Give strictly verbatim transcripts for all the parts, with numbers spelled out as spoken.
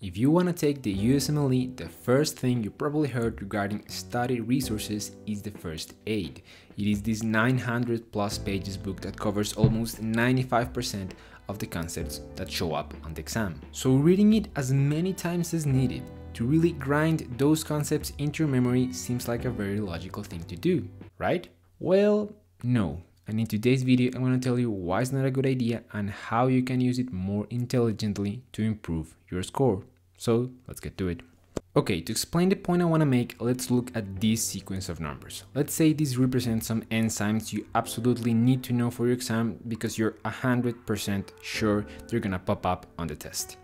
If you want to take the U S M L E, the first thing you probably heard regarding study resources is the First Aid. It is this nine hundred plus pages book that covers almost ninety-five percent of the concepts that show up on the exam. So reading it as many times as needed to really grind those concepts into your memory seems like a very logical thing to do, right? Well, no. And in today's video, I'm going to tell you why it's not a good idea and how you can use it more intelligently to improve your score. So let's get to it. Okay, to explain the point I want to make, let's look at this sequence of numbers. Let's say this represents some enzymes you absolutely need to know for your exam because you're one hundred percent sure they're going to pop up on the test.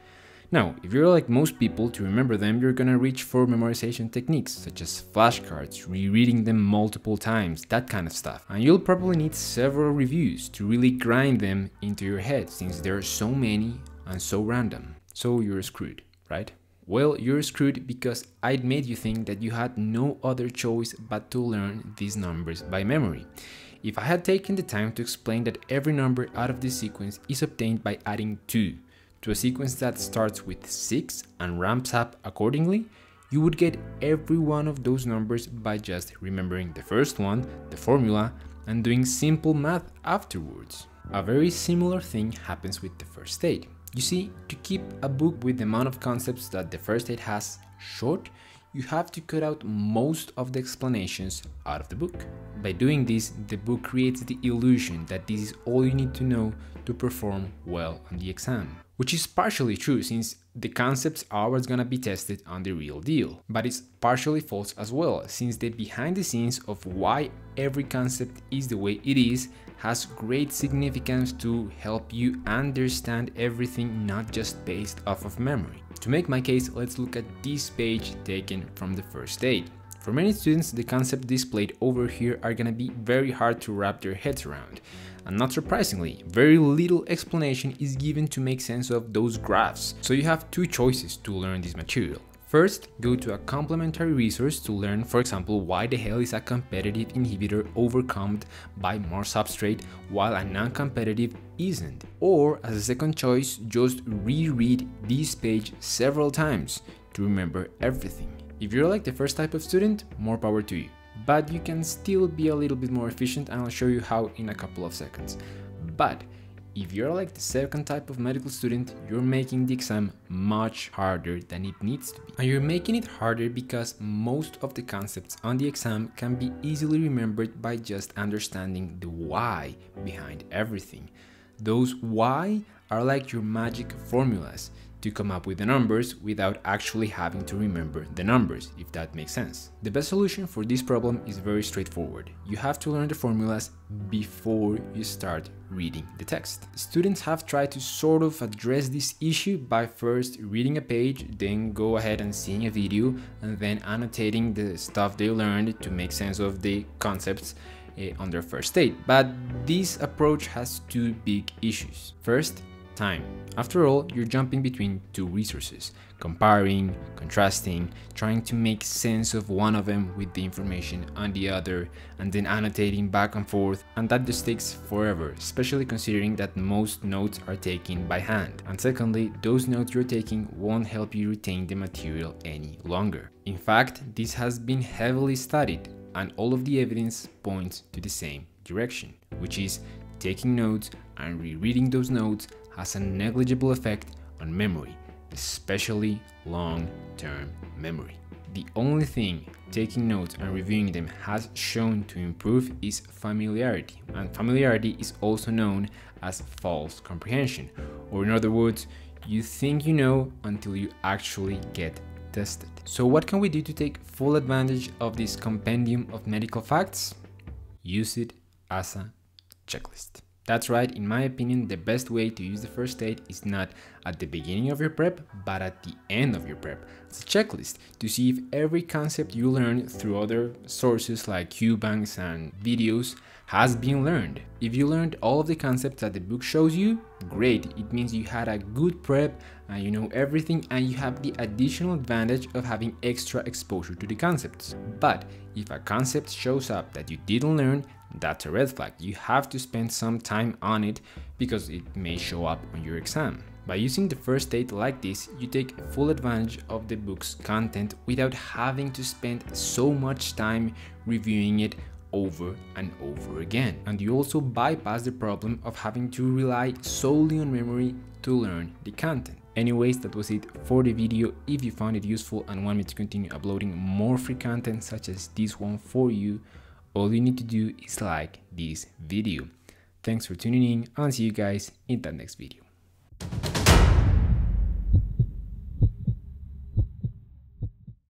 Now, if you're like most people, to remember them, you're gonna reach for memorization techniques, such as flashcards, rereading them multiple times, that kind of stuff. And you'll probably need several reviews to really grind them into your head, since there are so many and so random. So you're screwed, right? Well, you're screwed because I'd made you think that you had no other choice but to learn these numbers by memory. If I had taken the time to explain that every number out of this sequence is obtained by adding two, to a sequence that starts with six and ramps up accordingly, you would get every one of those numbers by just remembering the first one, the formula, and doing simple math afterwards. A very similar thing happens with the First Aid. You see, to keep a book with the amount of concepts that the First Aid has short, you have to cut out most of the explanations out of the book. By doing this, the book creates the illusion that this is all you need to know to perform well on the exam. Which is partially true, since the concepts are what's gonna be tested on the real deal. But it's partially false as well, since the behind the scenes of why every concept is the way it is has great significance to help you understand everything, not just based off of memory. To make my case, let's look at this page taken from the First Aid. For many students, the concepts displayed over here are gonna be very hard to wrap their heads around. And not surprisingly, very little explanation is given to make sense of those graphs. So you have two choices to learn this material. First, go to a complementary resource to learn, for example, why the hell is a competitive inhibitor overcome by more substrate while a non-competitive isn't. Or, as a second choice, just reread this page several times to remember everything. If you're like the first type of student, more power to you. But you can still be a little bit more efficient, and I'll show you how in a couple of seconds. But if you're like the second type of medical student, you're making the exam much harder than it needs to be. And you're making it harder because most of the concepts on the exam can be easily remembered by just understanding the why behind everything. Those why are like your magic formulas to come up with the numbers without actually having to remember the numbers, if that makes sense. The best solution for this problem is very straightforward. You have to learn the formulas before you start reading the text. Students have tried to sort of address this issue by first reading a page, then go ahead and seeing a video, and then annotating the stuff they learned to make sense of the concepts eh, on their first aid. But this approach has two big issues. First, time. After all, you're jumping between two resources, comparing, contrasting, trying to make sense of one of them with the information on the other, and then annotating back and forth, and that just takes forever, especially considering that most notes are taken by hand. And secondly, those notes you're taking won't help you retain the material any longer. In fact, this has been heavily studied, and all of the evidence points to the same direction, which is taking notes and rereading those notes has a negligible effect on memory, especially long-term memory. The only thing taking notes and reviewing them has shown to improve is familiarity, and familiarity is also known as false comprehension, or in other words, you think you know until you actually get tested. So what can we do to take full advantage of this compendium of medical facts? Use it as a checklist. That's right, in my opinion, the best way to use the First Aid is not at the beginning of your prep, but at the end of your prep. It's a checklist to see if every concept you learn through other sources like QBanks and videos has been learned. If you learned all of the concepts that the book shows you, great, it means you had a good prep and you know everything, and you have the additional advantage of having extra exposure to the concepts. But if a concept shows up that you didn't learn, that's a red flag. You have to spend some time on it because it may show up on your exam. By using the first aid like this, you take full advantage of the book's content without having to spend so much time reviewing it over and over again. And you also bypass the problem of having to rely solely on memory to learn the content. Anyways, that was it for the video. If you found it useful and want me to continue uploading more free content such as this one for you, all you need to do is like this video. Thanks for tuning in and see you guys in the next video.